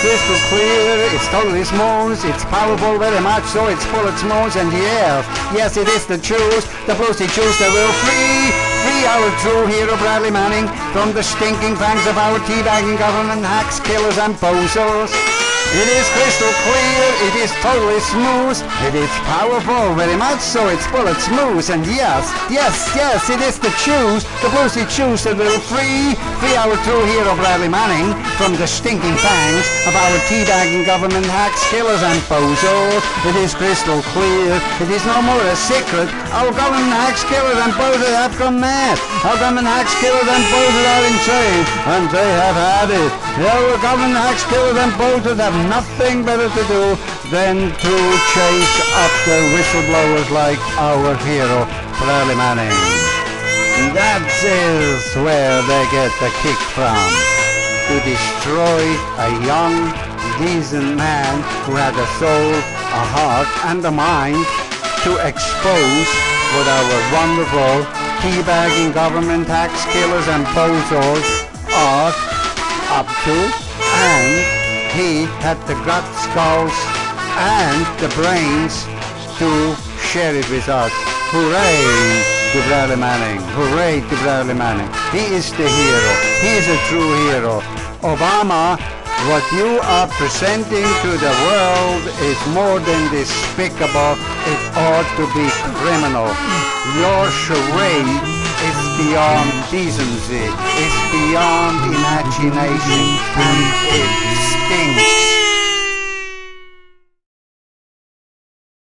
crystal clear, it's totally smooth, it's powerful, very much so, it's full of smooth and the air. Yes, it is the truth, the boosty truth that will free our true hero Bradley Manning from the stinking fangs of our teabagging government hacks, killers and posers. It is crystal clear, it is totally smooth, it is powerful, very much so, it's bullet smooth, and yes, it is the juice, the boosty juice that will free our true hero Bradley Manning from the stinking fangs of our teabagging government hacks, killers and bozos. It is crystal clear, it is no more a secret, our government hacks, killers and bozos have gone mad, our government hacks, killers and bozos are insane, and they have had it. Our government hacks, killers and bozos have nothing better to do than to chase after whistleblowers like our hero Bradley Manning. That is where they get the kick from, to destroy a young, decent man who had a soul, a heart and a mind, to expose what our wonderful teabagging government tax killers and posers are up to. And he had the guts, skulls, and the brains to share it with us. Hooray to Bradley Manning. Hooray to Bradley Manning. He is the hero. He is a true hero. Obama, what you are presenting to the world is more than despicable. It ought to be criminal. Your charade is beyond decency, it's beyond imagination, and it stinks.